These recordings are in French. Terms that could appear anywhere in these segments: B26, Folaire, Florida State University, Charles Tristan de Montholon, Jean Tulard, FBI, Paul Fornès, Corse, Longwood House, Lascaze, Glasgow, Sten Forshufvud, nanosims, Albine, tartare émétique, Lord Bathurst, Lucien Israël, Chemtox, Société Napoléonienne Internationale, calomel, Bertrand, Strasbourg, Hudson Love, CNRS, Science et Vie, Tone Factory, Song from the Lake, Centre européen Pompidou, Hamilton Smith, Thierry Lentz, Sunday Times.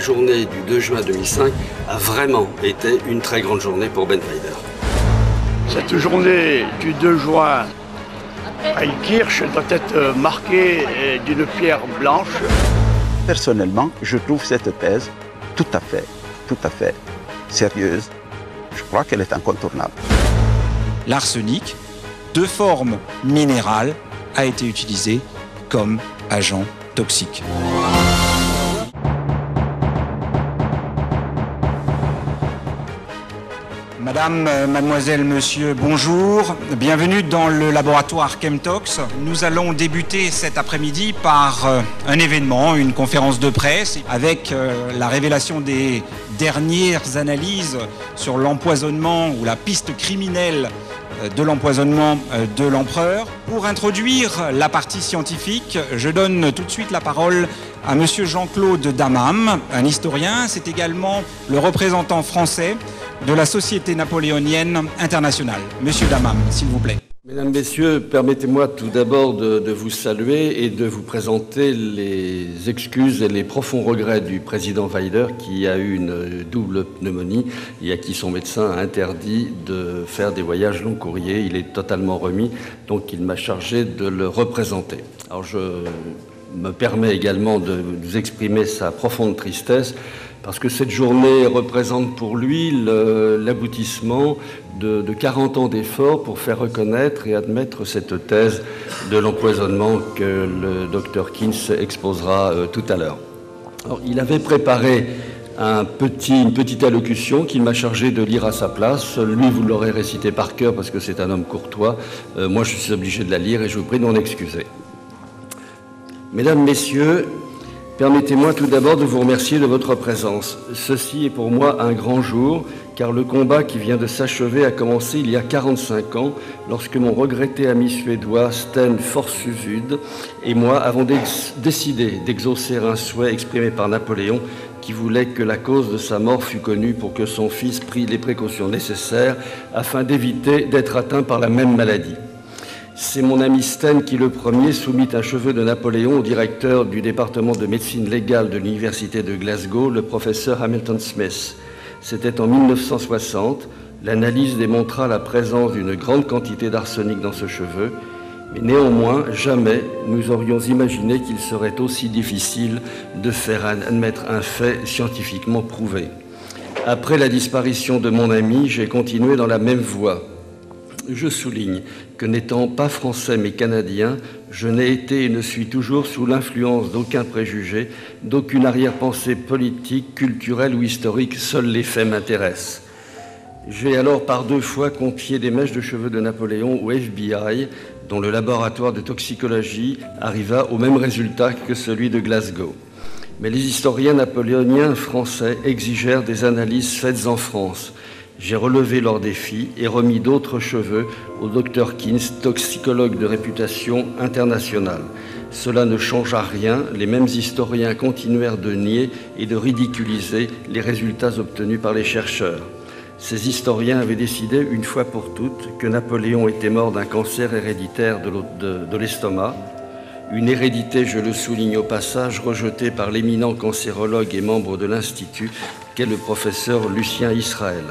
la journée du 2 juin 2005 a vraiment été une très grande journée pour Ben Weider. Cette journée du 2 juin à Illkirch doit être marquée d'une pierre blanche. Personnellement, je trouve cette thèse tout à fait sérieuse. Je crois qu'elle est incontournable. L'arsenic, de forme minérale, a été utilisé comme agent toxique. Madame, mademoiselle, monsieur, bonjour. Bienvenue dans le laboratoire Chemtox. Nous allons débuter cet après-midi par un événement, une conférence de presse, avec la révélation des dernières analyses sur l'empoisonnement ou la piste criminelle de l'empoisonnement de l'empereur. Pour introduire la partie scientifique, je donne tout de suite la parole à monsieur Jean-Claude Damamme, un historien. C'est également le représentant français de la Société Napoléonienne Internationale. Monsieur Damamme, s'il vous plaît. Mesdames, Messieurs, permettez-moi tout d'abord de vous saluer et de vous présenter les excuses et les profonds regrets du président Weider qui a eu une double pneumonie et à qui son médecin a interdit de faire des voyages long courriers. Il est totalement remis, donc il m'a chargé de le représenter. Alors je me permets également de vous exprimer sa profonde tristesse parce que cette journée représente pour lui l'aboutissement de 40 ans d'efforts pour faire reconnaître et admettre cette thèse de l'empoisonnement que le docteur Kintz exposera tout à l'heure. Alors, il avait préparé une petite allocution qu'il m'a chargé de lire à sa place. Lui, vous l'aurez récité par cœur parce que c'est un homme courtois. Moi, je suis obligé de la lire et je vous prie d'en excuser. Mesdames, Messieurs, permettez-moi tout d'abord de vous remercier de votre présence. Ceci est pour moi un grand jour, car le combat qui vient de s'achever a commencé il y a 45 ans, lorsque mon regretté ami suédois Sten Forshufvud et moi avons décidé d'exaucer un souhait exprimé par Napoléon, qui voulait que la cause de sa mort fût connue pour que son fils prît les précautions nécessaires afin d'éviter d'être atteint par la même maladie. C'est mon ami Sten qui, le premier, soumit un cheveu de Napoléon au directeur du département de médecine légale de l'université de Glasgow, le professeur Hamilton Smith. C'était en 1960. L'analyse démontra la présence d'une grande quantité d'arsenic dans ce cheveu. Mais néanmoins, jamais nous aurions imaginé qu'il serait aussi difficile de faire admettre un fait scientifiquement prouvé. Après la disparition de mon ami, j'ai continué dans la même voie. Je souligne que n'étant pas français mais canadien, je n'ai été et ne suis toujours sous l'influence d'aucun préjugé, d'aucune arrière-pensée politique, culturelle ou historique. Seuls les faits m'intéressent. J'ai alors par deux fois confié des mèches de cheveux de Napoléon au FBI, dont le laboratoire de toxicologie arriva au même résultat que celui de Glasgow. Mais les historiens napoléoniens français exigèrent des analyses faites en France. J'ai relevé leurs défis et remis d'autres cheveux au docteur Kintz, toxicologue de réputation internationale. Cela ne changea rien, les mêmes historiens continuèrent de nier et de ridiculiser les résultats obtenus par les chercheurs. Ces historiens avaient décidé une fois pour toutes que Napoléon était mort d'un cancer héréditaire de l'estomac. Une hérédité, je le souligne au passage, rejetée par l'éminent cancérologue et membre de l'Institut qu'est le professeur Lucien Israël.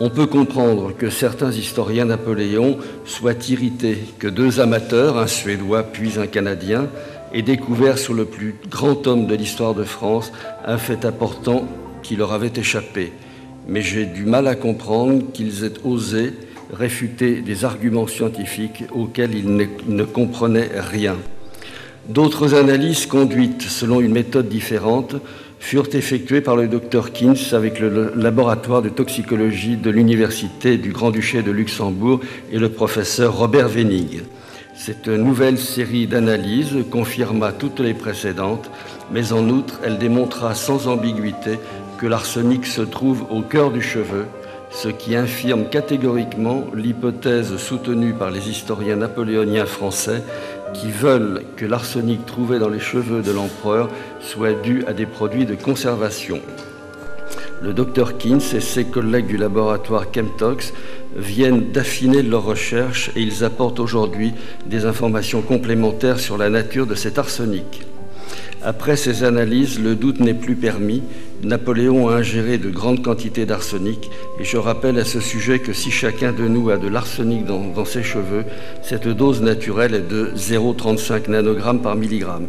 On peut comprendre que certains historiens Napoléon soient irrités que deux amateurs, un Suédois puis un Canadien, aient découvert sous le plus grand homme de l'histoire de France un fait important qui leur avait échappé. Mais j'ai du mal à comprendre qu'ils aient osé réfuter des arguments scientifiques auxquels ils ne comprenaient rien. D'autres analyses conduites selon une méthode différente furent effectuées par le docteur Kintz avec le laboratoire de toxicologie de l'université du Grand-Duché de Luxembourg et le professeur Robert Wennig. Cette nouvelle série d'analyses confirma toutes les précédentes, mais en outre, elle démontra sans ambiguïté que l'arsenic se trouve au cœur du cheveu, ce qui infirme catégoriquement l'hypothèse soutenue par les historiens napoléoniens français qui veulent que l'arsenic trouvé dans les cheveux de l'empereur soit dû à des produits de conservation. Le docteur Kintz et ses collègues du laboratoire Chemtox viennent d'affiner leurs recherches et ils apportent aujourd'hui des informations complémentaires sur la nature de cet arsenic. Après ces analyses, le doute n'est plus permis. Napoléon a ingéré de grandes quantités d'arsenic et je rappelle à ce sujet que si chacun de nous a de l'arsenic dans ses cheveux, cette dose naturelle est de 0,35 nanogrammes par milligramme.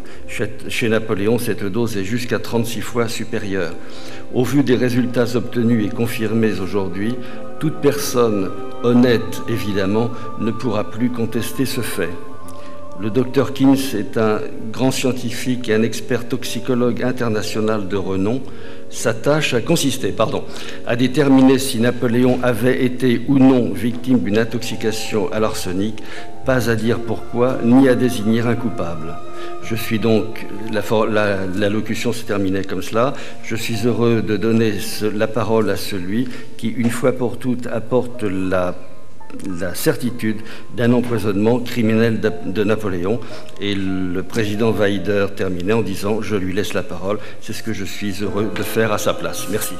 Chez Napoléon, cette dose est jusqu'à 36 fois supérieure. Au vu des résultats obtenus et confirmés aujourd'hui, toute personne honnête, évidemment, ne pourra plus contester ce fait. Le docteur Kintz est un grand scientifique et un expert toxicologue international de renom. Sa tâche a consisté, à déterminer si Napoléon avait été ou non victime d'une intoxication à l'arsenic, pas à dire pourquoi, ni à désigner un coupable. Je suis donc, l'allocution se terminait comme cela, je suis heureux de donner la parole à celui qui, une fois pour toutes, apporte la certitude d'un empoisonnement criminel de Napoléon. Et le président Weider terminait en disant « Je lui laisse la parole ». C'est ce que je suis heureux de faire à sa place. Merci.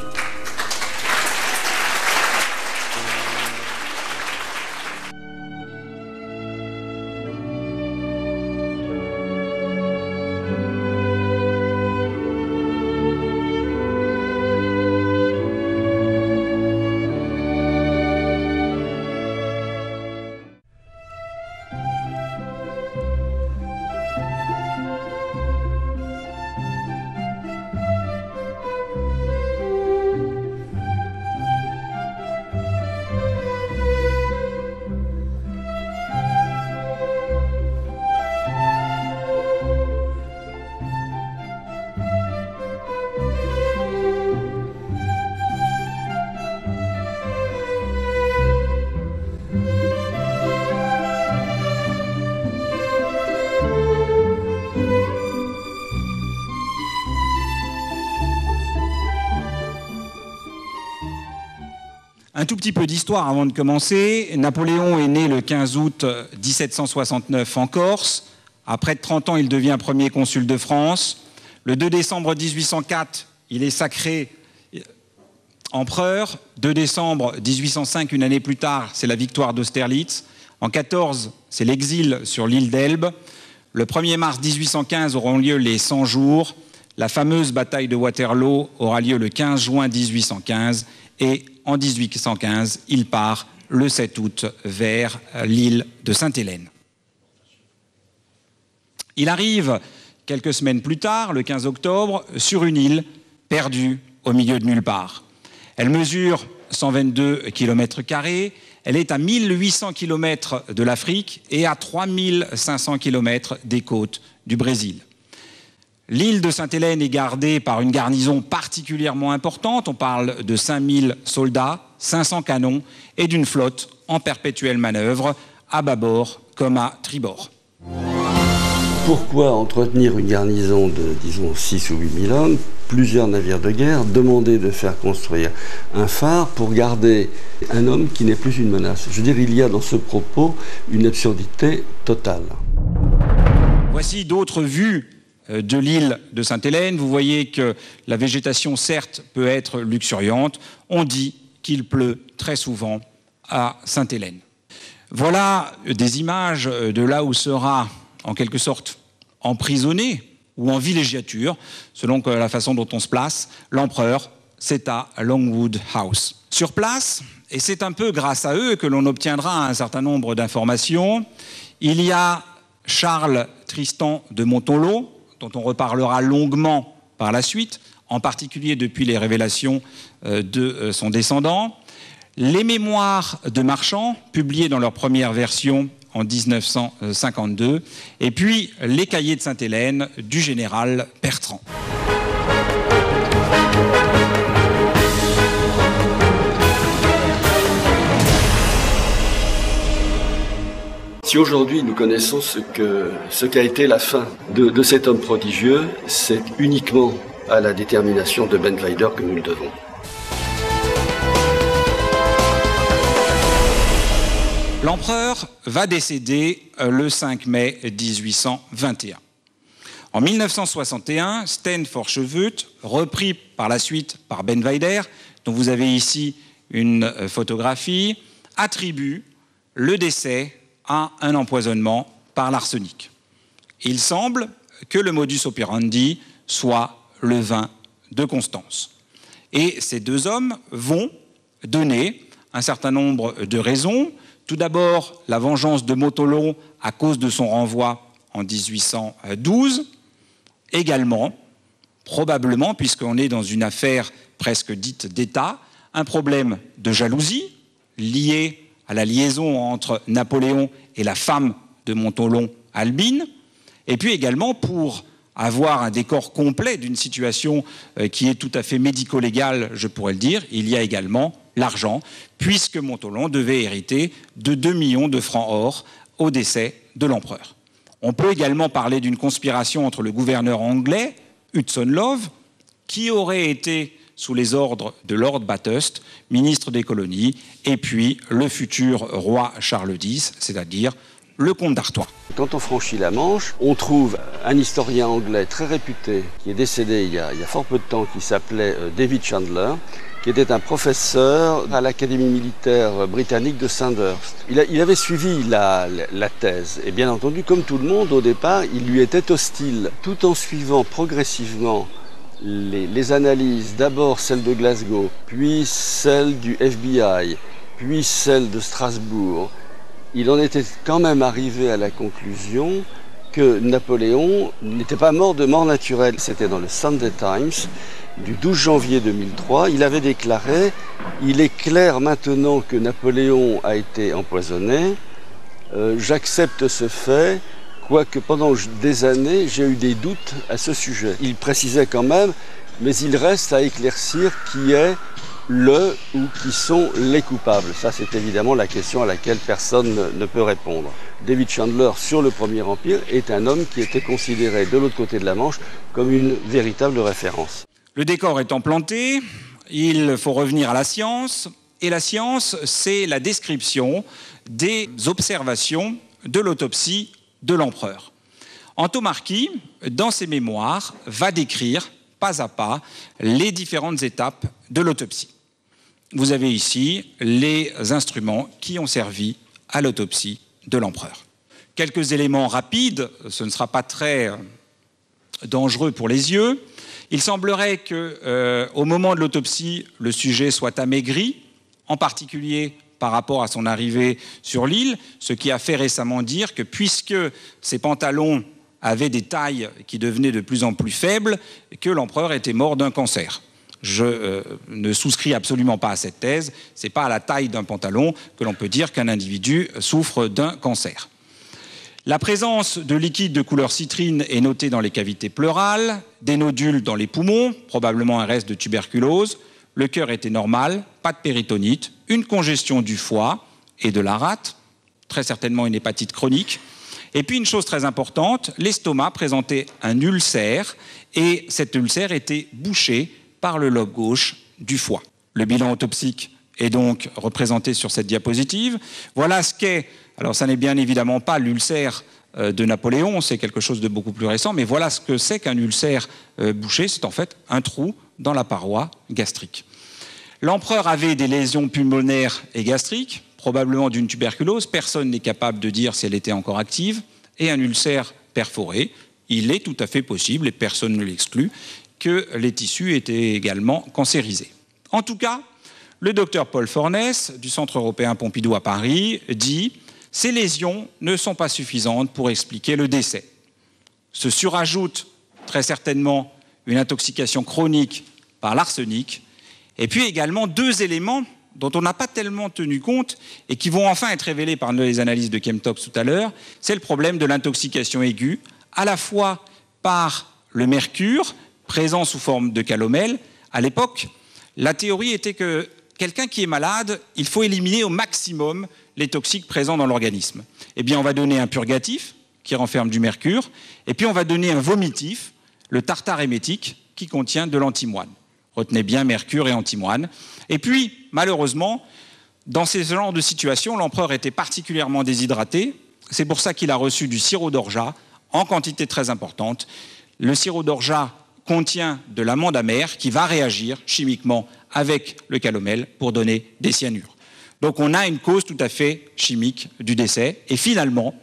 Un tout petit peu d'histoire avant de commencer. Napoléon est né le 15 août 1769 en Corse. À près de 30 ans, il devient premier consul de France. Le 2 décembre 1804, il est sacré empereur. 2 décembre 1805, une année plus tard, c'est la victoire d'Austerlitz. En 14, c'est l'exil sur l'île d'Elbe. Le 1er mars 1815 auront lieu les 100 jours. La fameuse bataille de Waterloo aura lieu le 15 juin 1815 et en 1815, il part le 7 août vers l'île de Sainte-Hélène. Il arrive quelques semaines plus tard, le 15 octobre, sur une île perdue au milieu de nulle part. Elle mesure 122 km², elle est à 1800 km de l'Afrique et à 3500 km des côtes du Brésil. L'île de Sainte-Hélène est gardée par une garnison particulièrement importante. On parle de 5000 soldats, 500 canons et d'une flotte en perpétuelle manœuvre, à bâbord comme à tribord. Pourquoi entretenir une garnison de, disons, 6 ou 8 000 hommes, plusieurs navires de guerre, demander de faire construire un phare pour garder un homme qui n'est plus une menace? Je veux dire, il y a dans ce propos une absurdité totale. Voici d'autres vues de l'île de Sainte-Hélène. Vous voyez que la végétation, certes, peut être luxuriante. On dit qu'il pleut très souvent à Sainte-Hélène. Voilà des images de là où sera, en quelque sorte, emprisonné ou en villégiature, selon la façon dont on se place, l'empereur. C'est à Longwood House. Sur place, et c'est un peu grâce à eux que l'on obtiendra un certain nombre d'informations, il y a Charles Tristan de Montholon, dont on reparlera longuement par la suite, en particulier depuis les révélations de son descendant. Les mémoires de Marchand, publiées dans leur première version en 1952, et puis les cahiers de Sainte-Hélène du général Bertrand. Si aujourd'hui nous connaissons ce qu'a été la fin de cet homme prodigieux, c'est uniquement à la détermination de Ben Weider que nous le devons. L'empereur va décéder le 5 mai 1821. En 1961, Sten Forshufvud, repris par la suite par Ben Weider, dont vous avez ici une photographie, attribue le décès à un empoisonnement par l'arsenic. Il semble que le modus operandi soit le vin de Constance. Et ces deux hommes vont donner un certain nombre de raisons. Tout d'abord, la vengeance de Montholon à cause de son renvoi en 1812. Également, probablement, puisqu'on est dans une affaire presque dite d'État, un problème de jalousie lié à la liaison entre Napoléon et la femme de Montholon, Albine. Et puis également pour avoir un décor complet d'une situation qui est tout à fait médico-légale, je pourrais le dire, il y a également l'argent, puisque Montholon devait hériter de 2 millions de francs or au décès de l'empereur. On peut également parler d'une conspiration entre le gouverneur anglais, Hudson Love, qui aurait été sous les ordres de Lord Bathurst, ministre des colonies, et puis le futur roi Charles X, c'est-à-dire le comte d'Artois. Quand on franchit la Manche, on trouve un historien anglais très réputé, qui est décédé il y a fort peu de temps, qui s'appelait David Chandler, qui était un professeur à l'Académie militaire britannique de Sandhurst. Il avait suivi la thèse, et bien entendu, comme tout le monde, au départ, il lui était hostile, tout en suivant progressivement les analyses, d'abord celle de Glasgow, puis celle du FBI, puis celle de Strasbourg. Il en était quand même arrivé à la conclusion que Napoléon n'était pas mort de mort naturelle. C'était dans le Sunday Times du 12 janvier 2003. Il avait déclaré « Il est clair maintenant que Napoléon a été empoisonné. J'accepte ce fait, quoique pendant des années, j'ai eu des doutes à ce sujet. » Il précisait quand même, mais il reste à éclaircir qui est le ou qui sont les coupables. Ça, c'est évidemment la question à laquelle personne ne peut répondre. David Chandler, sur le Premier Empire, est un homme qui était considéré de l'autre côté de la Manche comme une véritable référence. Le décor étant planté, il faut revenir à la science. Et la science, c'est la description des observations de l'autopsie de l'empereur. Antomarchi, dans ses mémoires, va décrire pas à pas les différentes étapes de l'autopsie. Vous avez ici les instruments qui ont servi à l'autopsie de l'empereur. Quelques éléments rapides, ce ne sera pas très dangereux pour les yeux. Il semblerait que, au moment de l'autopsie, le sujet soit amaigri, en particulier par rapport à son arrivée sur l'île, ce qui a fait récemment dire que, puisque ses pantalons avaient des tailles qui devenaient de plus en plus faibles, que l'empereur était mort d'un cancer. Je ne souscris absolument pas à cette thèse. Ce n'est pas à la taille d'un pantalon que l'on peut dire qu'un individu souffre d'un cancer. La présence de liquide de couleur citrine est notée dans les cavités pleurales, des nodules dans les poumons, probablement un reste de tuberculose. Le cœur était normal, pas de péritonite, une congestion du foie et de la rate, très certainement une hépatite chronique. Et puis une chose très importante, l'estomac présentait un ulcère et cet ulcère était bouché par le lobe gauche du foie. Le bilan autopsique est donc représenté sur cette diapositive. Voilà ce qu'est, alors ça n'est bien évidemment pas l'ulcère de Napoléon, c'est quelque chose de beaucoup plus récent, mais voilà ce que c'est qu'un ulcère bouché, c'est en fait un trou dans la paroi gastrique. L'empereur avait des lésions pulmonaires et gastriques, probablement d'une tuberculose, personne n'est capable de dire si elle était encore active, et un ulcère perforé. Il est tout à fait possible, et personne ne l'exclut, que les tissus étaient également cancérisés. En tout cas, le docteur Paul Fornès, du Centre européen Pompidou à Paris, dit « Ces lésions ne sont pas suffisantes pour expliquer le décès. Se surajoute très certainement une intoxication chronique par l'arsenic, et puis également deux éléments dont on n'a pas tellement tenu compte et qui vont enfin être révélés par les analyses de Chemtox tout à l'heure, c'est le problème de l'intoxication aiguë, à la fois par le mercure, présent sous forme de calomel. À l'époque, la théorie était que quelqu'un qui est malade, il faut éliminer au maximum les toxiques présents dans l'organisme. Eh bien, on va donner un purgatif qui renferme du mercure, et puis on va donner un vomitif, le tartare émétique, qui contient de l'antimoine. Retenez bien mercure et antimoine. Et puis, malheureusement, dans ces genres de situations, l'empereur était particulièrement déshydraté. C'est pour ça qu'il a reçu du sirop d'orgeat en quantité très importante. Le sirop d'orgeat contient de l'amande amère qui va réagir chimiquement avec le calomel pour donner des cyanures. Donc on a une cause tout à fait chimique du décès. Et finalement,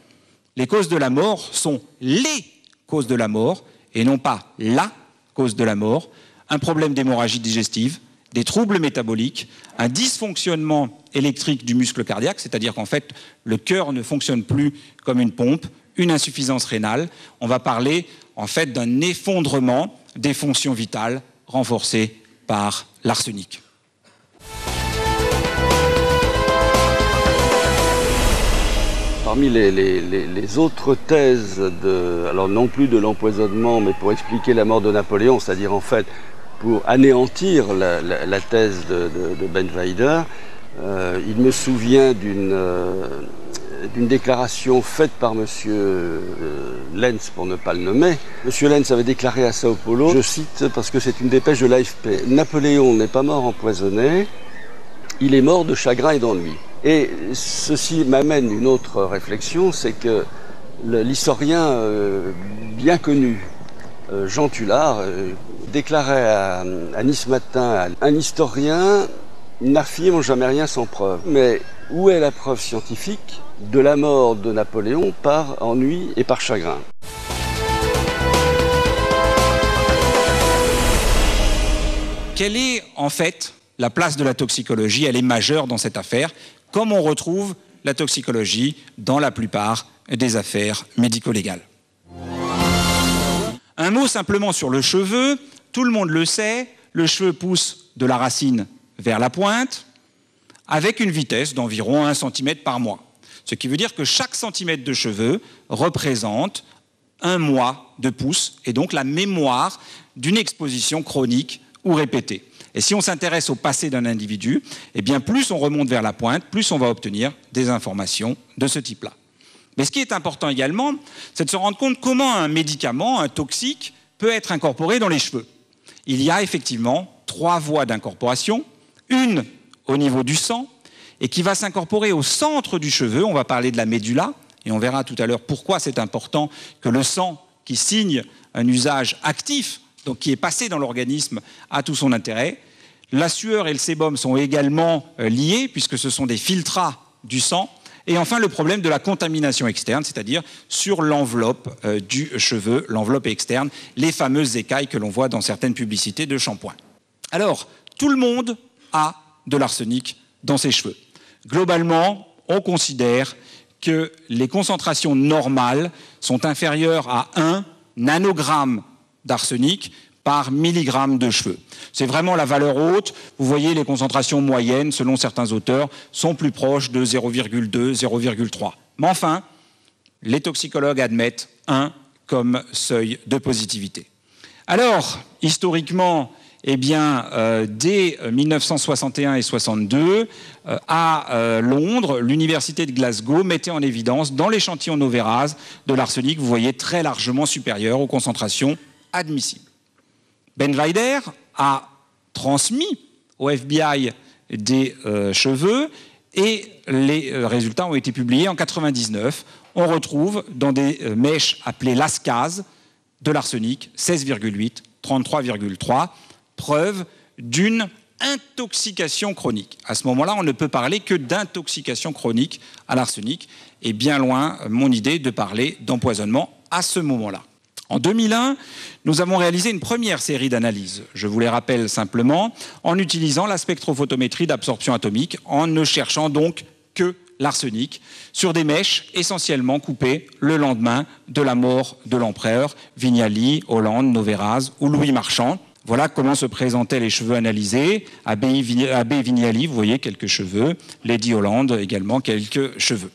les causes de la mort sont les cause de la mort, et non pas LA cause de la mort, un problème d'hémorragie digestive, des troubles métaboliques, un dysfonctionnement électrique du muscle cardiaque, c'est-à-dire qu'en fait, le cœur ne fonctionne plus comme une pompe, une insuffisance rénale. On va parler en fait d'un effondrement des fonctions vitales renforcées par l'arsenic. Parmi les autres thèses, alors non plus de l'empoisonnement, mais pour expliquer la mort de Napoléon, c'est-à-dire en fait pour anéantir la thèse de Ben Weider, il me souvient d'une déclaration faite par M. Lentz, pour ne pas le nommer. M. Lentz avait déclaré à Sao Paulo, je cite parce que c'est une dépêche de l'AFP, « Napoléon n'est pas mort empoisonné, il est mort de chagrin et d'ennui ». Et ceci m'amène une autre réflexion, c'est que l'historien bien connu, Jean Tulard, déclarait à Nice Matin, un historien n'affirme jamais rien sans preuve. Mais où est la preuve scientifique de la mort de Napoléon par ennui et par chagrin? Quelle est en fait la place de la toxicologie? Elle est majeure dans cette affaire, comme on retrouve la toxicologie dans la plupart des affaires médico-légales. Un mot simplement sur le cheveu, tout le monde le sait, le cheveu pousse de la racine vers la pointe, avec une vitesse d'environ 1 cm par mois. Ce qui veut dire que chaque centimètre de cheveux représente un mois de pousse, et donc la mémoire d'une exposition chronique ou répétée. Et si on s'intéresse au passé d'un individu, eh bien plus on remonte vers la pointe, plus on va obtenir des informations de ce type-là. Mais ce qui est important également, c'est de se rendre compte comment un médicament, un toxique, peut être incorporé dans les cheveux. Il y a effectivement 3 voies d'incorporation, une au niveau du sang, et qui va s'incorporer au centre du cheveu. On va parler de la médulla, et on verra tout à l'heure pourquoi c'est important que le sang, qui signe un usage actif, donc qui est passé dans l'organisme, a tout son intérêt. La sueur et le sébum sont également liés, puisque ce sont des filtrats du sang. Et enfin, le problème de la contamination externe, c'est-à-dire sur l'enveloppe du cheveu, l'enveloppe externe, les fameuses écailles que l'on voit dans certaines publicités de shampoing. Alors, tout le monde a de l'arsenic dans ses cheveux. Globalement, on considère que les concentrations normales sont inférieures à 1 nanogramme d'arsenic par milligramme de cheveux. C'est vraiment la valeur haute. Vous voyez, les concentrations moyennes, selon certains auteurs, sont plus proches de 0,2, 0,3. Mais enfin, les toxicologues admettent 1 comme seuil de positivité. Alors, historiquement, eh bien, dès 1961 et 1962, à Londres, l'université de Glasgow mettait en évidence, dans l'échantillon Noverraz, de l'arsenic, vous voyez, très largement supérieur aux concentrations admissibles. Ben Weider a transmis au FBI des cheveux et les résultats ont été publiés en 1999. On retrouve dans des mèches appelées Lascaze de l'arsenic, 16,8, 33,3, preuve d'une intoxication chronique. À ce moment-là, on ne peut parler que d'intoxication chronique à l'arsenic et bien loin mon idée de parler d'empoisonnement à ce moment-là. En 2001, nous avons réalisé une première série d'analyses, je vous les rappelle simplement, en utilisant la spectrophotométrie d'absorption atomique, en ne cherchant donc que l'arsenic, sur des mèches essentiellement coupées le lendemain de la mort de l'empereur, Vignali, Hollande, Noverraz ou Louis Marchand. Voilà comment se présentaient les cheveux analysés, Abbé Vignali, vous voyez quelques cheveux, Lady Hollande également quelques cheveux.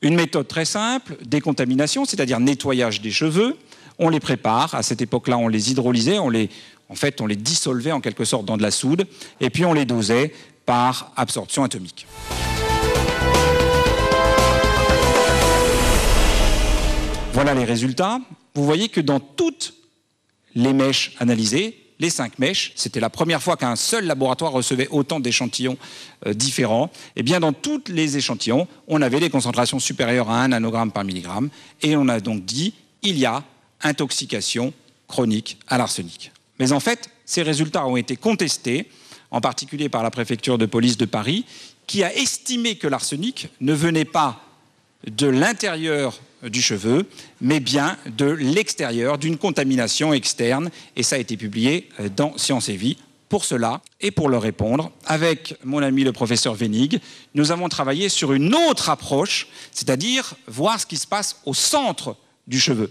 Une méthode très simple, décontamination, c'est-à-dire nettoyage des cheveux. On les prépare, à cette époque-là, on les hydrolysait, on les dissolvait en quelque sorte dans de la soude, et puis on les dosait par absorption atomique. Voilà les résultats. Vous voyez que dans toutes les mèches analysées, les 5 mèches, c'était la première fois qu'un seul laboratoire recevait autant d'échantillons différents, et bien dans tous les échantillons, on avait des concentrations supérieures à 1 nanogramme par milligramme, et on a donc dit, il y a intoxication chronique à l'arsenic. Mais en fait, ces résultats ont été contestés, en particulier par la préfecture de police de Paris, qui a estimé que l'arsenic ne venait pas de l'intérieur du cheveu, mais bien de l'extérieur, d'une contamination externe. Et ça a été publié dans Science et Vie. Pour cela, et pour leur répondre, avec mon ami le professeur Wennig, nous avons travaillé sur une autre approche, c'est-à-dire voir ce qui se passe au centre du cheveu.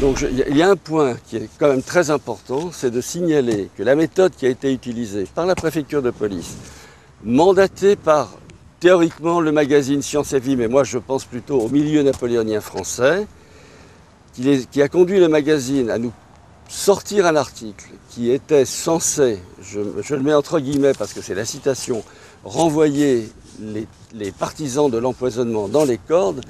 Donc il y a un point qui est quand même très important, c'est de signaler que la méthode qui a été utilisée par la préfecture de police, mandatée par, théoriquement, le magazine Science et Vie, mais moi je pense plutôt au milieu napoléonien français, qui a conduit le magazine à nous sortir un article qui était censé, je le mets entre guillemets parce que c'est la citation, renvoyer les partisans de l'empoisonnement dans les cordes.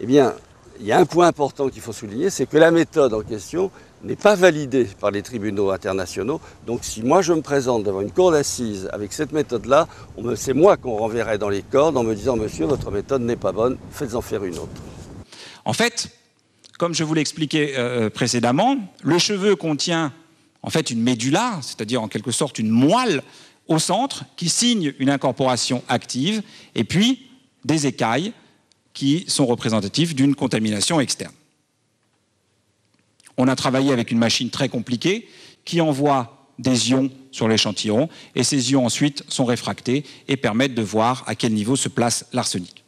Eh bien, il y a un point important qu'il faut souligner, c'est que la méthode en question n'est pas validée par les tribunaux internationaux. Donc si moi je me présente devant une cour d'assises avec cette méthode-là, c'est moi qu'on renverrait dans les cordes en me disant « Monsieur, votre méthode n'est pas bonne, faites-en faire une autre ». En fait, comme je vous l'expliquais précédemment, le cheveu contient en fait une médulla, c'est-à-dire en quelque sorte une moelle au centre qui signe une incorporation active, et puis des écailles qui sont représentatives d'une contamination externe. On a travaillé avec une machine très compliquée qui envoie des ions sur l'échantillon, et ces ions ensuite sont réfractés et permettent de voir à quel niveau se place l'arsenic.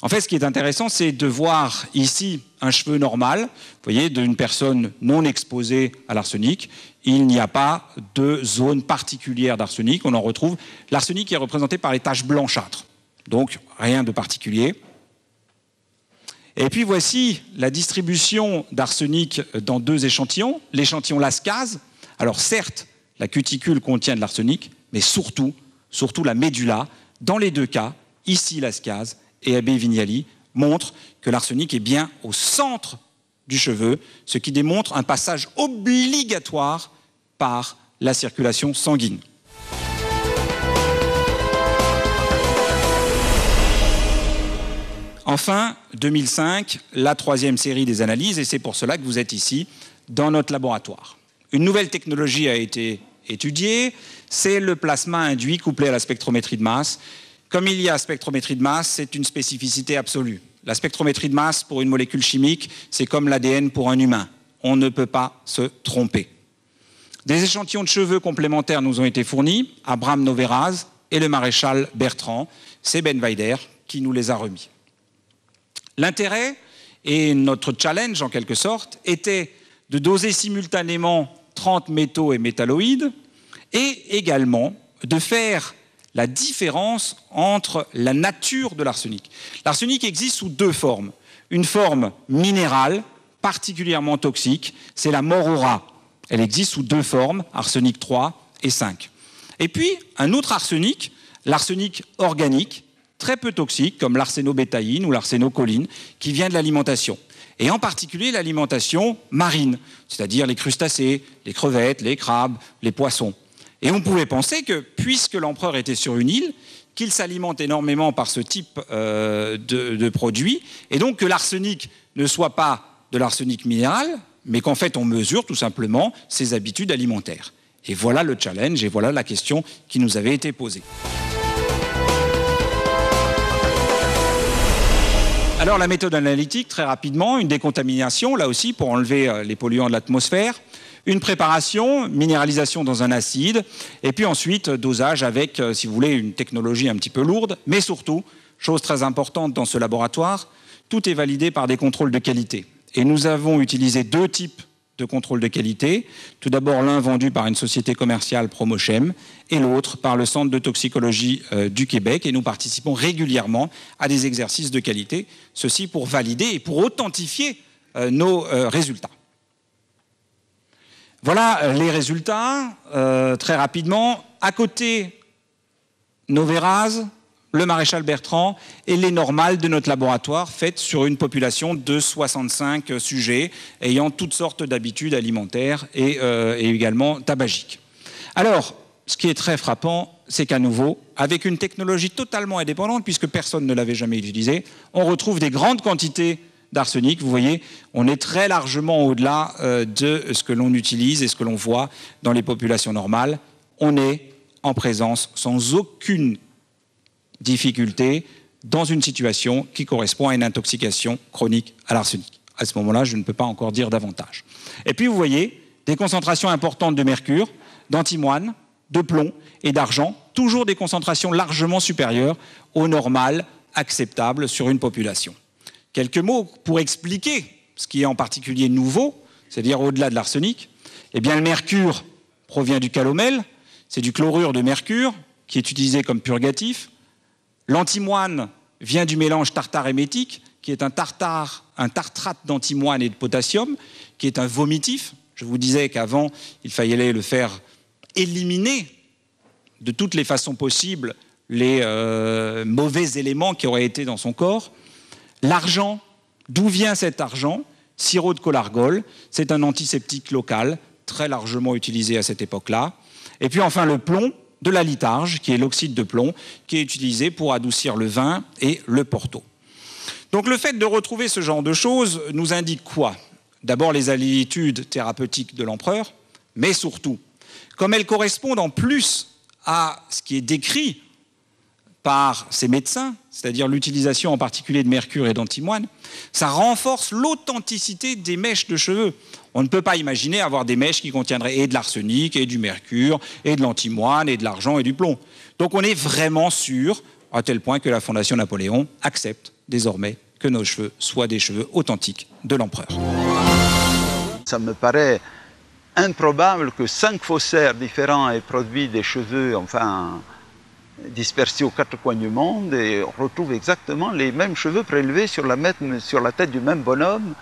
En fait, ce qui est intéressant, c'est de voir ici un cheveu normal, vous voyez, d'une personne non exposée à l'arsenic. Il n'y a pas de zone particulière d'arsenic, on en retrouve. L'arsenic est représenté par les taches blanchâtres, donc rien de particulier. Et puis voici la distribution d'arsenic dans deux échantillons, l'échantillon Lascaze. Alors certes, la cuticule contient de l'arsenic, mais surtout la médulla. Dans les deux cas, ici Lascaze et Abbé Vignali montre que l'arsenic est bien au centre du cheveu, ce qui démontre un passage obligatoire par la circulation sanguine. Enfin, 2005, la troisième série des analyses, et c'est pour cela que vous êtes ici, dans notre laboratoire. Une nouvelle technologie a été étudiée, c'est le plasma induit couplé à la spectrométrie de masse. Comme il y a spectrométrie de masse, c'est une spécificité absolue. La spectrométrie de masse pour une molécule chimique, c'est comme l'ADN pour un humain. On ne peut pas se tromper. Des échantillons de cheveux complémentaires nous ont été fournis, Abraham Noverraz et le maréchal Bertrand. C'est Ben Weider qui nous les a remis. L'intérêt, et notre challenge en quelque sorte, était de doser simultanément 30 métaux et métalloïdes, et également de faire la différence entre la nature de l'arsenic. L'arsenic existe sous deux formes. Une forme minérale, particulièrement toxique, c'est la mort aux rats. Elle existe sous deux formes, arsenic 3 et 5. Et puis, un autre arsenic, l'arsenic organique, très peu toxique, comme l'arsénobétaïne ou l'arsénocholine, qui vient de l'alimentation. Et en particulier l'alimentation marine, c'est-à-dire les crustacés, les crevettes, les crabes, les poissons. Et on pouvait penser que, puisque l'empereur était sur une île, qu'il s'alimente énormément par ce type de produits, et donc que l'arsenic ne soit pas de l'arsenic minéral, mais qu'en fait on mesure tout simplement ses habitudes alimentaires. Et voilà le challenge, et voilà la question qui nous avait été posée. Alors la méthode analytique, très rapidement, une décontamination, là aussi, pour enlever les polluants de l'atmosphère, une préparation, minéralisation dans un acide, et puis ensuite dosage avec, si vous voulez, une technologie un petit peu lourde, mais surtout, chose très importante dans ce laboratoire, tout est validé par des contrôles de qualité. Et nous avons utilisé deux types de contrôles de qualité, tout d'abord l'un vendu par une société commerciale Promochem, et l'autre par le Centre de toxicologie du Québec, et nous participons régulièrement à des exercices de qualité, ceci pour valider et pour authentifier nos résultats. Voilà les résultats, très rapidement. À côté, Noverraz, le maréchal Bertrand et les normales de notre laboratoire faites sur une population de 65 sujets ayant toutes sortes d'habitudes alimentaires et également tabagiques. Alors, ce qui est très frappant, c'est qu'à nouveau, avec une technologie totalement indépendante, puisque personne ne l'avait jamais utilisée, on retrouve des grandes quantités d'arsenic, vous voyez, on est très largement au-delà de ce que l'on utilise et ce que l'on voit dans les populations normales. On est en présence sans aucune difficulté dans une situation qui correspond à une intoxication chronique à l'arsenic. À ce moment-là, je ne peux pas encore dire davantage. Et puis vous voyez, des concentrations importantes de mercure, d'antimoine, de plomb et d'argent, toujours des concentrations largement supérieures aux normales acceptables sur une population. Quelques mots pour expliquer ce qui est en particulier nouveau, c'est-à-dire au-delà de l'arsenic. Eh bien, le mercure provient du calomel, c'est du chlorure de mercure qui est utilisé comme purgatif. L'antimoine vient du mélange tartare-émétique, qui est un tartrate d'antimoine et de potassium, qui est un vomitif. Je vous disais qu'avant, il fallait le faire éliminer de toutes les façons possibles les mauvais éléments qui auraient été dans son corps. L'argent, d'où vient cet argent? Sirop de colargol, c'est un antiseptique local, très largement utilisé à cette époque-là. Et puis enfin le plomb, de la litharge, qui est l'oxyde de plomb, qui est utilisé pour adoucir le vin et le porto. Donc le fait de retrouver ce genre de choses nous indique quoi? D'abord les habitudes thérapeutiques de l'empereur, mais surtout, comme elles correspondent en plus à ce qui est décrit par ces médecins, c'est-à-dire l'utilisation en particulier de mercure et d'antimoine, ça renforce l'authenticité des mèches de cheveux. On ne peut pas imaginer avoir des mèches qui contiendraient et de l'arsenic, et du mercure, et de l'antimoine, et de l'argent, et du plomb. Donc on est vraiment sûr, à tel point que la Fondation Napoléon accepte désormais que nos cheveux soient des cheveux authentiques de l'empereur. Ça me paraît improbable que 5 faussaires différents aient produit des cheveux, enfin, dispersés aux 4 coins du monde, et on retrouve exactement les mêmes cheveux prélevés sur la tête du même bonhomme.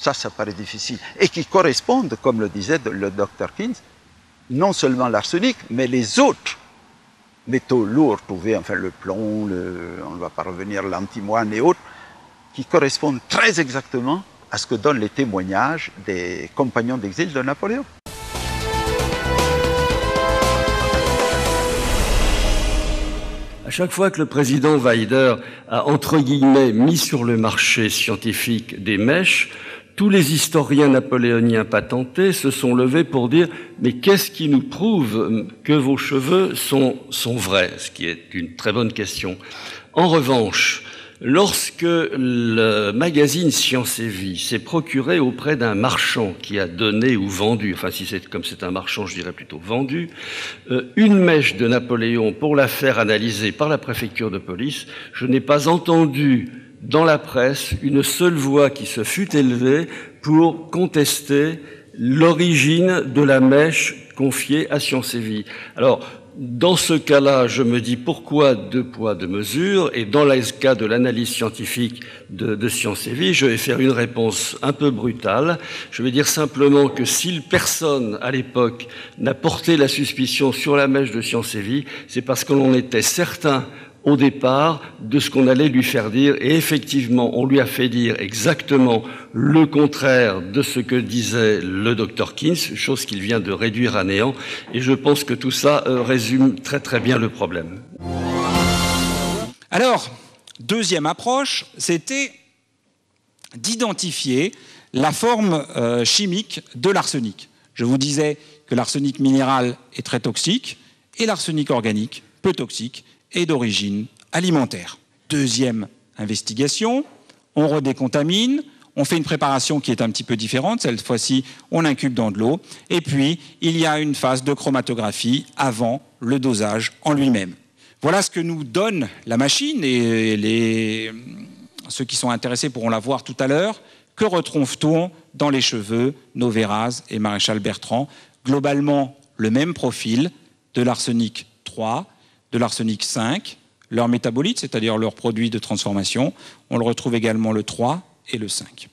Ça, ça paraît difficile. Et qui correspondent, comme le disait le docteur Kintz, non seulement l'arsenic, mais les autres métaux lourds trouvés, enfin le plomb, on ne va pas revenir, l'antimoine et autres, qui correspondent très exactement à ce que donnent les témoignages des compagnons d'exil de Napoléon. À chaque fois que le président Weider a, entre guillemets, mis sur le marché scientifique des mèches, tous les historiens napoléoniens patentés se sont levés pour dire « Mais qu'est-ce qui nous prouve que vos cheveux sont vrais ?» ce qui est une très bonne question. En revanche, lorsque le magazine Science et Vie s'est procuré auprès d'un marchand qui a donné ou vendu, enfin si c'est comme c'est un marchand, je dirais plutôt vendu, une mèche de Napoléon pour la faire analyser par la préfecture de police, je n'ai pas entendu dans la presse une seule voix qui se fût élevée pour contester l'origine de la mèche confiée à Science et Vie. Alors, dans ce cas-là, je me dis pourquoi 2 poids, 2 mesures, et dans le cas de l'analyse scientifique de Science et Vie, je vais faire une réponse un peu brutale. Je vais dire simplement que si personne, à l'époque, n'a porté la suspicion sur la mèche de Science et Vie, c'est parce que l'on était certain au départ de ce qu'on allait lui faire dire, et effectivement, on lui a fait dire exactement le contraire de ce que disait le docteur Kintz, chose qu'il vient de réduire à néant, et je pense que tout ça résume très très bien le problème. Alors, deuxième approche, c'était d'identifier la forme chimique de l'arsenic. Je vous disais que l'arsenic minéral est très toxique, et l'arsenic organique, peu toxique, et d'origine alimentaire. Deuxième investigation, on redécontamine, on fait une préparation qui est un petit peu différente, cette fois-ci on incube dans de l'eau, et puis il y a une phase de chromatographie avant le dosage en lui-même. Voilà ce que nous donne la machine, et ceux qui sont intéressés pourront la voir tout à l'heure. Que retrouve-t-on dans les cheveux Noverraz et Maréchal Bertrand? Globalement, le même profil de l'arsenic 3, de l'arsenic 5, leur métabolite, c'est-à-dire leur produit de transformation. On le retrouve également le 3 et le 5.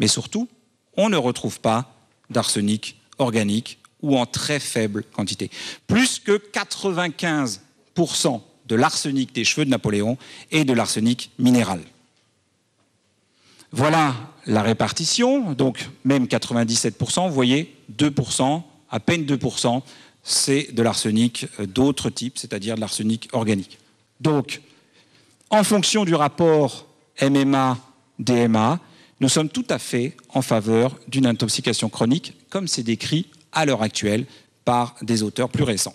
Mais surtout, on ne retrouve pas d'arsenic organique ou en très faible quantité. Plus que 95% de l'arsenic des cheveux de Napoléon est de l'arsenic minéral. Voilà la répartition, donc même 97%, vous voyez, 2%, à peine 2%, c'est de l'arsenic d'autres types, c'est-à-dire de l'arsenic organique. Donc, en fonction du rapport MMA-DMA, nous sommes tout à fait en faveur d'une intoxication chronique, comme c'est décrit à l'heure actuelle par des auteurs plus récents.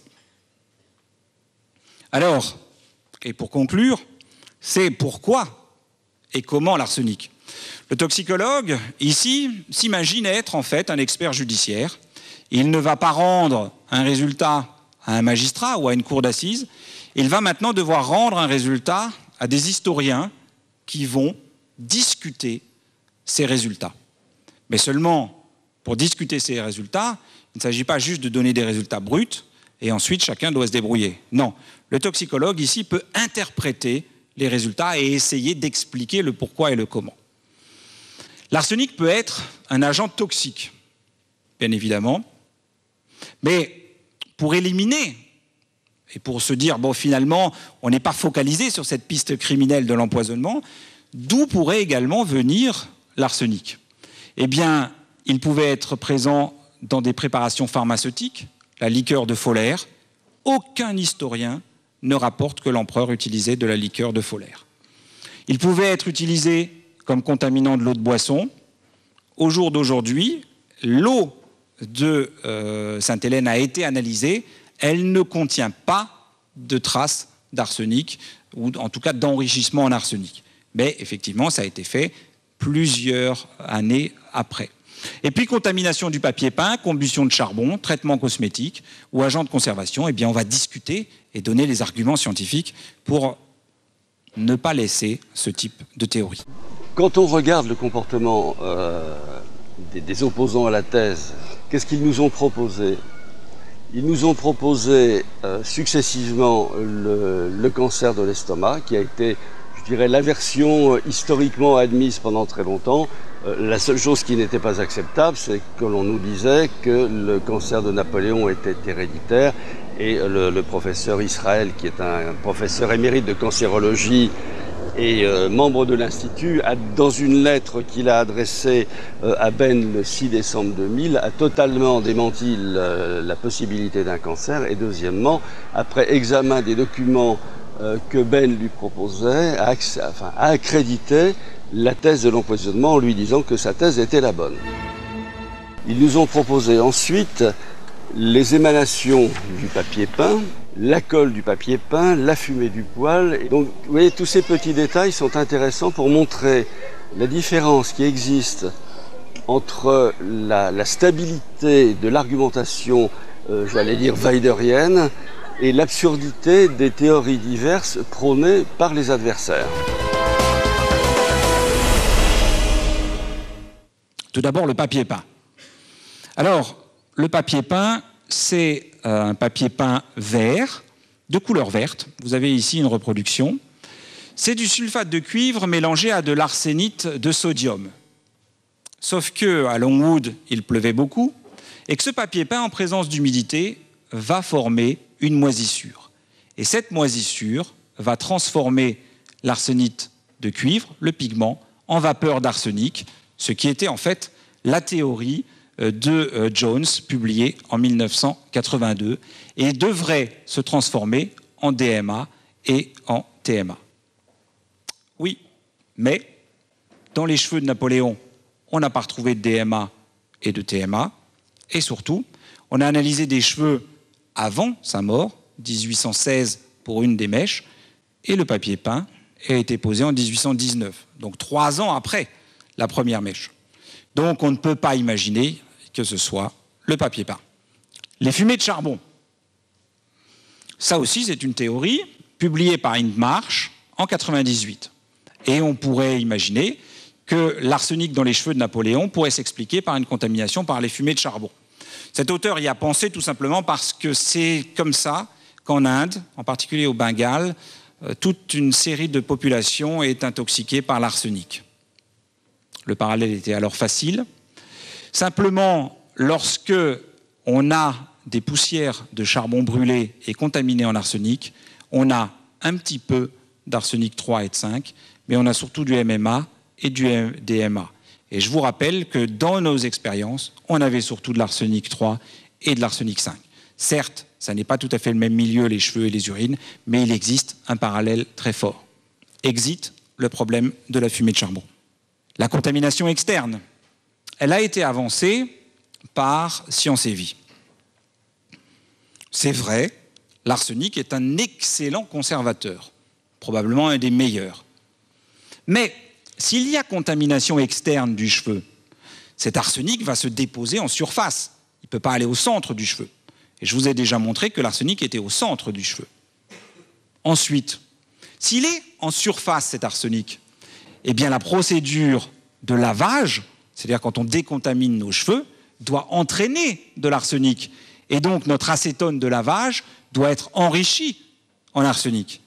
Alors, et pour conclure, c'est pourquoi et comment l'arsenic. Le toxicologue, ici, s'imagine être en fait un expert judiciaire. Il ne va pas rendre un résultat à un magistrat ou à une cour d'assises. Il va maintenant devoir rendre un résultat à des historiens qui vont discuter ces résultats. Mais seulement, pour discuter ces résultats, il ne s'agit pas juste de donner des résultats bruts et ensuite chacun doit se débrouiller. Non, le toxicologue ici peut interpréter les résultats et essayer d'expliquer le pourquoi et le comment. L'arsenic peut être un agent toxique, bien évidemment, mais pour éliminer et pour se dire, bon, finalement, on n'est pas focalisé sur cette piste criminelle de l'empoisonnement, d'où pourrait également venir l'arsenic? Eh bien, il pouvait être présent dans des préparations pharmaceutiques, la liqueur de Folaire. Aucun historien ne rapporte que l'empereur utilisait de la liqueur de Folaire. Il pouvait être utilisé comme contaminant de l'eau de boisson. Au jour d'aujourd'hui, l'eau de Sainte-Hélène a été analysée. Elle ne contient pas de traces d'arsenic, ou en tout cas d'enrichissement en arsenic. Mais effectivement, ça a été fait plusieurs années après. Et puis, contamination du papier peint, combustion de charbon, traitement cosmétique ou agent de conservation, eh bien, on va discuter et donner les arguments scientifiques pour ne pas laisser ce type de théorie. Quand on regarde le comportement des opposants à la thèse, qu'est-ce qu'ils nous ont proposé ? Ils nous ont proposé successivement le cancer de l'estomac, qui a été, je dirais, la version historiquement admise pendant très longtemps. La seule chose qui n'était pas acceptable, c'est que l'on nous disait que le cancer de Napoléon était héréditaire. Et le professeur Israël, qui est un professeur émérite de cancérologie et membre de l'Institut, dans une lettre qu'il a adressée à Ben le 6 décembre 2000, a totalement démenti la possibilité d'un cancer. Et deuxièmement, après examen des documents que Ben lui proposait, a accrédité la thèse de l'empoisonnement en lui disant que sa thèse était la bonne. Ils nous ont proposé ensuite les émanations du papier peint, la colle du papier peint, la fumée du poêle. Donc, vous voyez, tous ces petits détails sont intéressants pour montrer la différence qui existe entre la stabilité de l'argumentation, j'allais dire, weiderienne, et l'absurdité des théories diverses prônées par les adversaires. Tout d'abord, le papier peint. Alors, le papier peint, c'est un papier peint vert, de couleur verte. Vous avez ici une reproduction. C'est du sulfate de cuivre mélangé à de l'arsénite de sodium. Sauf qu'à Longwood, il pleuvait beaucoup, et que ce papier peint, en présence d'humidité, va former une moisissure. Et cette moisissure va transformer l'arsénite de cuivre, le pigment, en vapeur d'arsenic, ce qui était en fait la théorie de Jones, publiée en 1982, et devrait se transformer en DMA et en TMA. Oui, mais dans les cheveux de Napoléon, on n'a pas retrouvé de DMA et de TMA, et surtout, on a analysé des cheveux avant sa mort, 1816 pour une des mèches, et le papier peint a été posé en 1819, donc 3 ans après la première mèche. Donc on ne peut pas imaginer que ce soit le papier peint. Les fumées de charbon. Ça aussi, c'est une théorie publiée par Marchand en 1998. Et on pourrait imaginer que l'arsenic dans les cheveux de Napoléon pourrait s'expliquer par une contamination par les fumées de charbon. Cet auteur y a pensé tout simplement parce que c'est comme ça qu'en Inde, en particulier au Bengale, toute une série de populations est intoxiquée par l'arsenic. Le parallèle était alors facile. Simplement, lorsque on a des poussières de charbon brûlées et contaminées en arsenic, on a un petit peu d'arsenic 3 et de 5, mais on a surtout du MMA et du DMA. Et je vous rappelle que dans nos expériences, on avait surtout de l'arsenic 3 et de l'arsenic 5. Certes, ça n'est pas tout à fait le même milieu, les cheveux et les urines, mais il existe un parallèle très fort. Existe le problème de la fumée de charbon. La contamination externe, elle a été avancée par Science et Vie. C'est vrai, L'arsenic est un excellent conservateur, probablement un des meilleurs. Mais s'il y a contamination externe du cheveu, cet arsenic va se déposer en surface. Il ne peut pas aller au centre du cheveu. Et je vous ai déjà montré que l'arsenic était au centre du cheveu. Ensuite, s'il est en surface, cet arsenic, eh bien la procédure de lavage, c'est-à-dire quand on décontamine nos cheveux, doit entraîner de l'arsenic. Et donc notre acétone de lavage doit être enrichi en arsenic.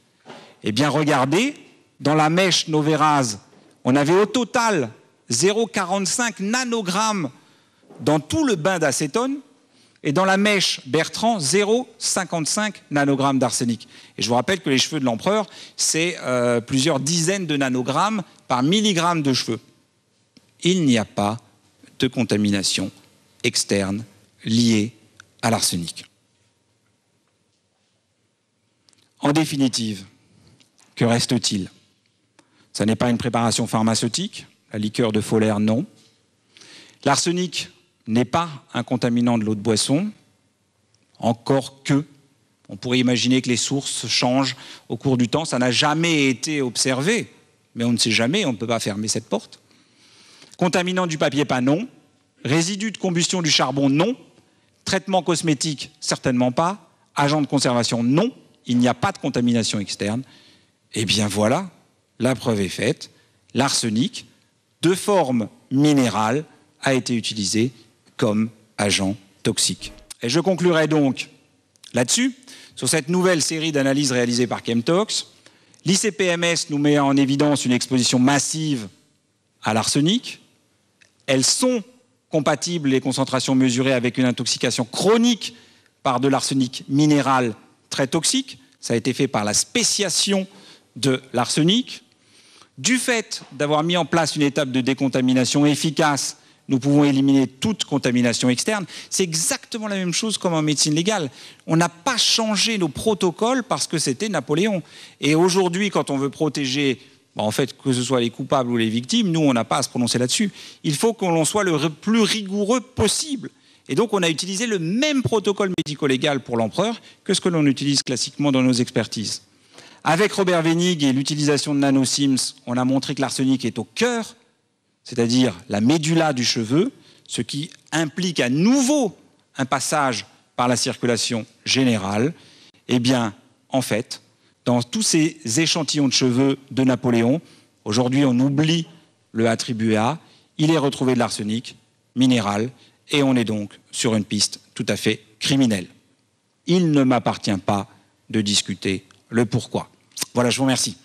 Eh bien regardez, dans la mèche Noverraz, on avait au total 0,45 nanogrammes dans tout le bain d'acétone, et dans la mèche Bertrand, 0,55 nanogrammes d'arsenic. Et je vous rappelle que les cheveux de l'empereur, c'est plusieurs dizaines de nanogrammes par milligramme de cheveux. Il n'y a pas de contamination externe liée à l'arsenic. En définitive, que reste-t-il? Ça n'est pas une préparation pharmaceutique, la liqueur de Folaire, non. L'arsenic n'est pas un contaminant de l'eau de boisson, encore que, on pourrait imaginer que les sources changent au cours du temps, ça n'a jamais été observé, mais on ne sait jamais, on ne peut pas fermer cette porte. Contaminant du papier peint, non. Résidus de combustion du charbon, non. Traitement cosmétique, certainement pas. Agent de conservation, non. Il n'y a pas de contamination externe. Eh bien voilà, la preuve est faite. L'arsenic, de forme minérale, a été utilisé comme agent toxique. Et je conclurai donc là-dessus, sur cette nouvelle série d'analyses réalisées par Chemtox. L'ICPMS nous met en évidence une exposition massive à l'arsenic. Elles sont compatibles, les concentrations mesurées, avec une intoxication chronique par de l'arsenic minéral très toxique. Ça a été fait par la spéciation de l'arsenic. Du fait d'avoir mis en place une étape de décontamination efficace, nous pouvons éliminer toute contamination externe. C'est exactement la même chose comme en médecine légale. On n'a pas changé nos protocoles parce que c'était Napoléon. Et aujourd'hui, quand on veut protéger, en fait, que ce soit les coupables ou les victimes, nous, on n'a pas à se prononcer là-dessus. Il faut que l'on soit le plus rigoureux possible. Et donc, on a utilisé le même protocole médico-légal pour l'empereur que ce que l'on utilise classiquement dans nos expertises. Avec Robert Wennig et l'utilisation de nanosims, on a montré que l'arsenic est au cœur, c'est-à-dire la médulla du cheveu, ce qui implique à nouveau un passage par la circulation générale. Eh bien, en fait, dans tous ces échantillons de cheveux de Napoléon, aujourd'hui on oublie le attribué A, il est retrouvé de l'arsenic minéral, et on est donc sur une piste tout à fait criminelle. Il ne m'appartient pas de discuter le pourquoi. Voilà, je vous remercie.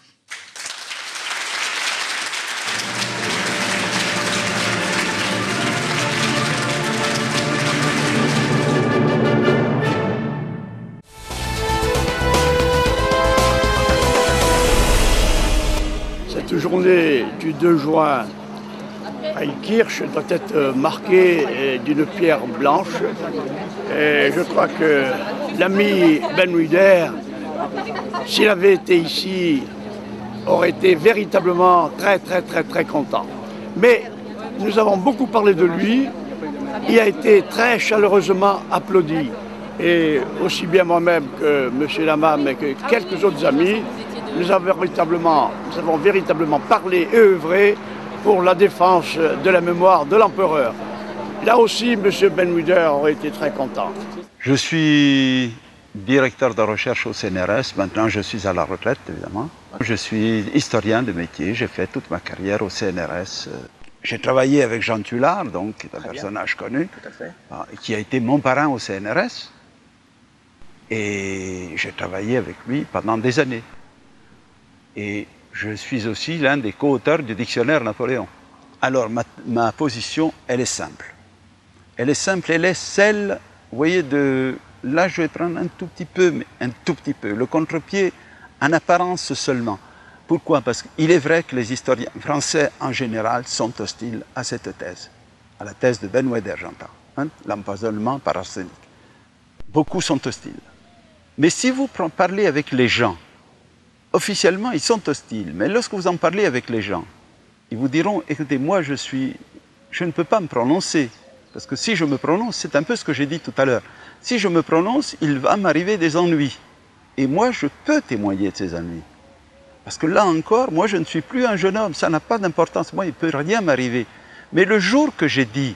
Cette journée du 2 juin à Illkirch doit être marquée d'une pierre blanche. Et je crois que l'ami Ben Weider, s'il avait été ici, aurait été véritablement très content. Mais nous avons beaucoup parlé de lui, il a été très chaleureusement applaudi. Et aussi bien moi-même que M. Damamme et que quelques autres amis, nous avons véritablement parlé et œuvré pour la défense de la mémoire de l'empereur. Là aussi, M. Ben Weider aurait été très content. Je suis directeur de recherche au CNRS. Maintenant, je suis à la retraite, évidemment. Je suis historien de métier. J'ai fait toute ma carrière au CNRS. J'ai travaillé avec Jean Tulard, donc, qui est un personnage connu, qui a été mon parrain au CNRS. Et j'ai travaillé avec lui pendant des années. Et je suis aussi l'un des co-auteurs du dictionnaire Napoléon. Alors, ma position, elle est simple. Elle est celle, vous voyez, de... Là, je vais prendre un tout petit peu, mais un tout petit peu, le contre-pied, en apparence seulement. Pourquoi? Parce qu'il est vrai que les historiens français, en général, sont hostiles à cette thèse, à la thèse de Ben Weider, j'entends, hein, l'empoisonnement par arsenic. Beaucoup sont hostiles. Mais si vous parlez avec les gens, officiellement, ils sont hostiles, mais lorsque vous en parlez avec les gens, ils vous diront, écoutez, moi, je ne peux pas me prononcer, parce que si je me prononce, c'est un peu ce que j'ai dit tout à l'heure, si je me prononce, il va m'arriver des ennuis. Et moi, je peux témoigner de ces ennuis. Parce que là encore, moi, je ne suis plus un jeune homme. Ça n'a pas d'importance. Moi, il ne peut rien m'arriver. Mais le jour que j'ai dit,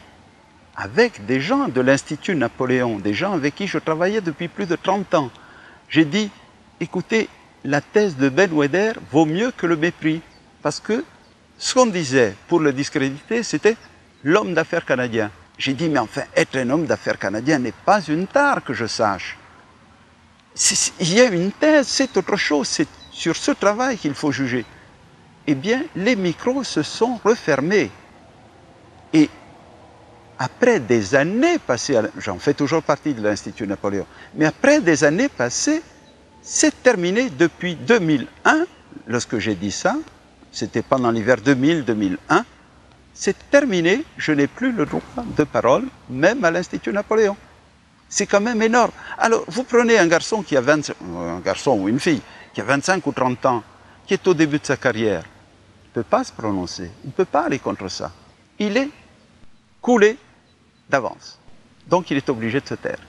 avec des gens de l'Institut Napoléon, des gens avec qui je travaillais depuis plus de 30 ans, j'ai dit, écoutez, la thèse de Ben Weider vaut mieux que le mépris. Parce que ce qu'on disait pour le discréditer, c'était l'homme d'affaires canadien. J'ai dit, mais enfin, être un homme d'affaires canadien n'est pas une tare que je sache. Il y a une thèse, c'est autre chose, c'est sur ce travail qu'il faut juger. Eh bien, les micros se sont refermés. Et après des années passées, j'en fais toujours partie de l'Institut Napoléon, mais après des années passées, c'est terminé depuis 2001, lorsque j'ai dit ça, c'était pendant l'hiver 2000-2001, c'est terminé, je n'ai plus le droit de parole, même à l'Institut Napoléon. C'est quand même énorme. Alors, vous prenez un garçon qui a 25, un garçon ou une fille qui a 25 ou 30 ans, qui est au début de sa carrière, il ne peut pas se prononcer, il ne peut pas aller contre ça. Il est coulé d'avance, donc il est obligé de se taire.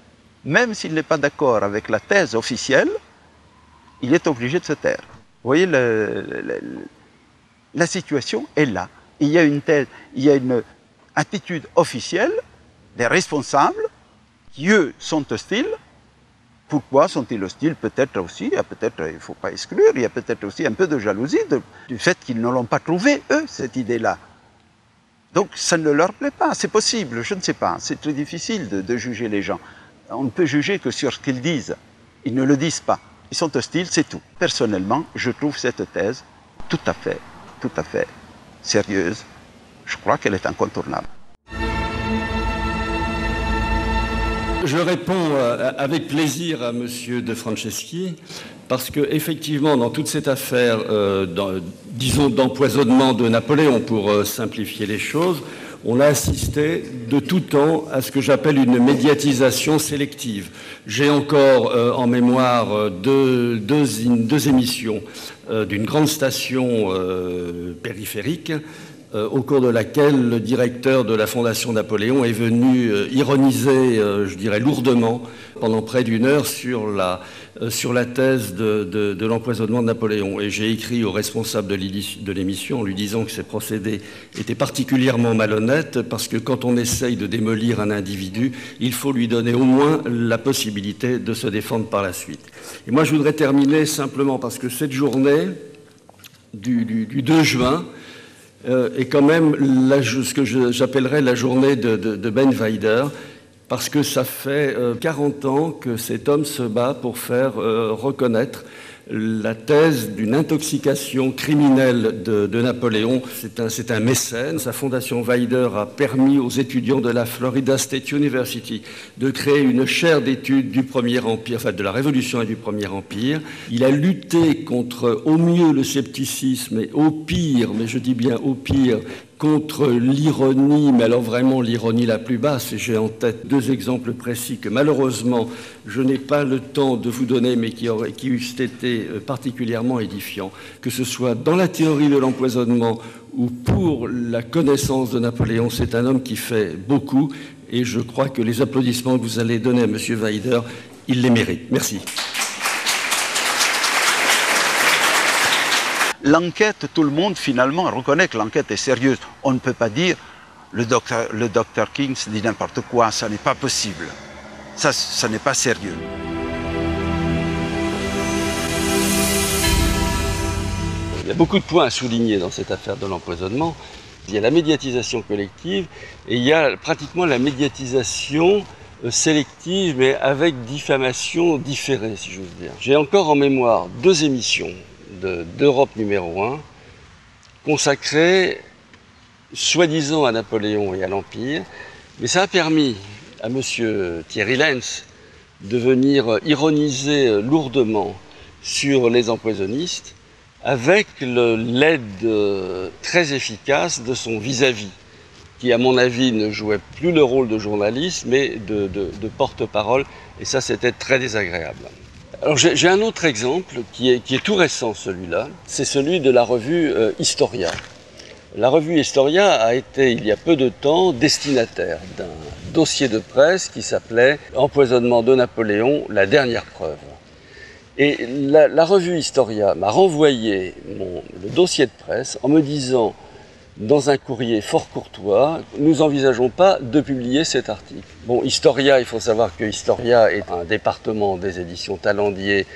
Même s'il n'est pas d'accord avec la thèse officielle, il est obligé de se taire. Vous voyez, la situation est là. Il y a une thèse, il y a une attitude officielle des responsables qui, eux, sont hostiles. Pourquoi sont-ils hostiles? Peut-être aussi, peut-être il ne faut pas exclure, il y a peut-être aussi un peu de jalousie du fait qu'ils ne l'ont pas trouvé, eux, cette idée-là. Donc ça ne leur plaît pas, c'est possible, je ne sais pas, c'est très difficile de juger les gens. On ne peut juger que sur ce qu'ils disent, ils ne le disent pas. Ils sont hostiles, c'est tout. Personnellement, je trouve cette thèse tout à fait sérieuse. Je crois qu'elle est incontournable. Je réponds avec plaisir à M. de Franceschi, parce qu'effectivement, dans toute cette affaire, disons, d'empoisonnement de Napoléon, pour simplifier les choses, on a assisté de tout temps à ce que j'appelle une médiatisation sélective. J'ai encore en mémoire deux émissions d'une grande station périphérique, au cours de laquelle le directeur de la Fondation Napoléon est venu ironiser, je dirais lourdement, pendant près d'une heure sur la thèse de l'empoisonnement de Napoléon. Et j'ai écrit au responsable de l'émission en lui disant que ces procédés étaient particulièrement malhonnêtes, parce que quand on essaye de démolir un individu, il faut lui donner au moins la possibilité de se défendre par la suite. Et moi, je voudrais terminer simplement parce que cette journée du 2 juin, et quand même ce que j'appellerais la journée de Ben Weider, parce que ça fait 40 ans que cet homme se bat pour faire reconnaître la thèse d'une intoxication criminelle de Napoléon. C'est un mécène. Sa fondation Weider a permis aux étudiants de la Florida State University de créer une chaire d'études du Premier Empire, enfin de la Révolution et du Premier Empire. Il a lutté contre au mieux le scepticisme et au pire, mais je dis bien au pire, contre l'ironie, mais alors vraiment l'ironie la plus basse, et j'ai en tête deux exemples précis que malheureusement je n'ai pas le temps de vous donner, mais qui eussent été particulièrement édifiants, que ce soit dans la théorie de l'empoisonnement ou pour la connaissance de Napoléon. C'est un homme qui fait beaucoup, et je crois que les applaudissements que vous allez donner à M. Weider, il les mérite. Merci. L'enquête, tout le monde finalement reconnaît que l'enquête est sérieuse. On ne peut pas dire le docteur Kintz dit n'importe quoi, ça n'est pas possible. Ça n'est pas sérieux. Il y a beaucoup de points à souligner dans cette affaire de l'empoisonnement. Il y a la médiatisation collective et il y a pratiquement la médiatisation sélective, mais avec diffamation différée, si j'ose dire. J'ai encore en mémoire deux émissions d'Europe numéro 1, consacrée soi-disant à Napoléon et à l'Empire, mais ça a permis à monsieur Thierry Lentz de venir ironiser lourdement sur les empoisonnistes avec l'aide très efficace de son vis-à-vis, qui à mon avis ne jouait plus le rôle de journaliste mais de porte-parole, et ça c'était très désagréable. Alors j'ai un autre exemple qui est tout récent, celui-là, c'est celui de la revue Historia. La revue Historia a été, il y a peu de temps, destinataire d'un dossier de presse qui s'appelait « Empoisonnement de Napoléon, la dernière preuve ». Et la revue Historia m'a renvoyé le dossier de presse en me disant, dans un courrier fort courtois, « Nous envisageons pas de publier cet article ». Bon, Historia, il faut savoir que Historia est un département des éditions Talandier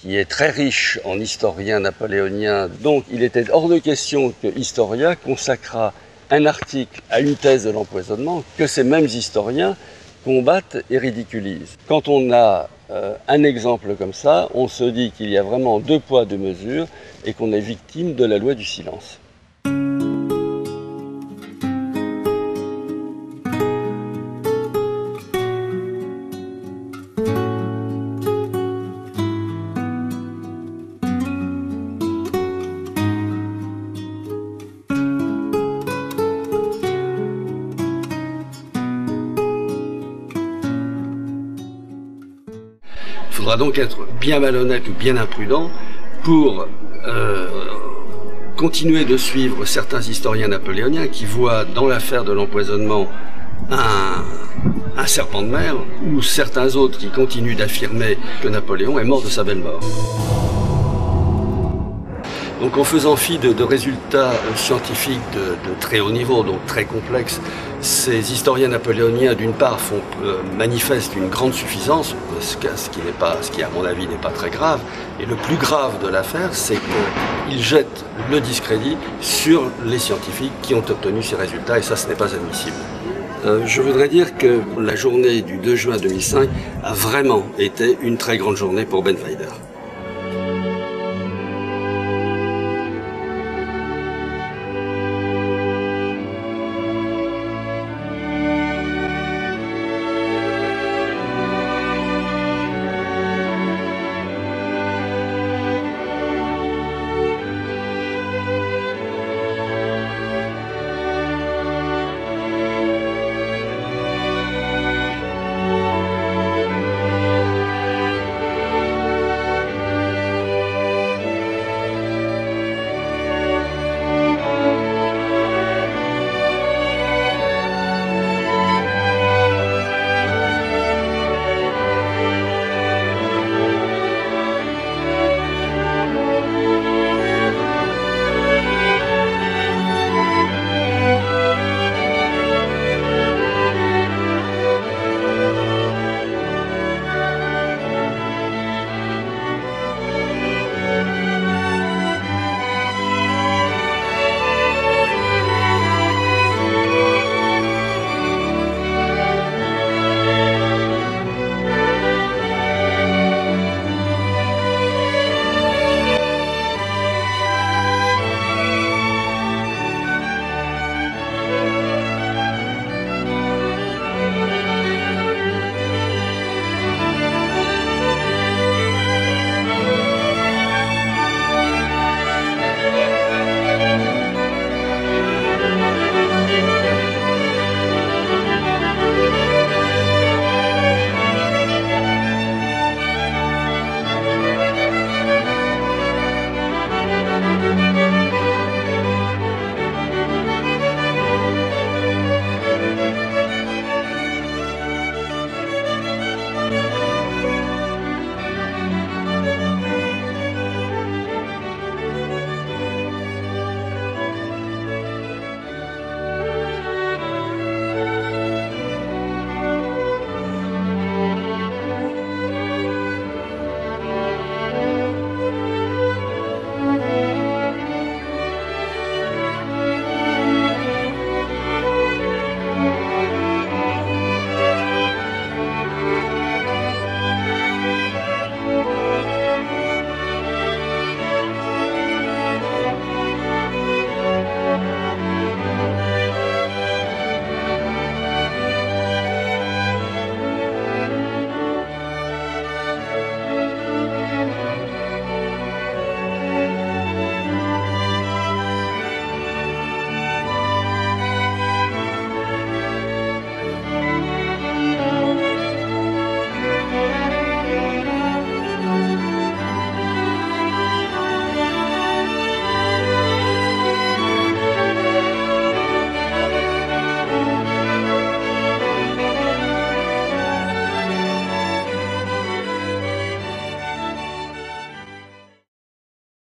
qui est très riche en historiens napoléoniens. Donc, il était hors de question que Historia consacra un article à une thèse de l'empoisonnement que ces mêmes historiens combattent et ridiculisent. Quand on a un exemple comme ça, on se dit qu'il y a vraiment deux poids, deux mesures et qu'on est victime de la loi du silence. Il faudra donc être bien malhonnête ou bien imprudent pour continuer de suivre certains historiens napoléoniens qui voient dans l'affaire de l'empoisonnement un serpent de mer, ou certains autres qui continuent d'affirmer que Napoléon est mort de sa belle mort. Donc en faisant fi de résultats scientifiques de très haut niveau, donc très complexes, ces historiens napoléoniens, d'une part, manifestent une grande suffisance, ce qui à mon avis n'est pas très grave, et le plus grave de l'affaire, c'est qu'ils jettent le discrédit sur les scientifiques qui ont obtenu ces résultats, et ça, ce n'est pas admissible. Je voudrais dire que la journée du 2 juin 2005 a vraiment été une très grande journée pour Ben Weider.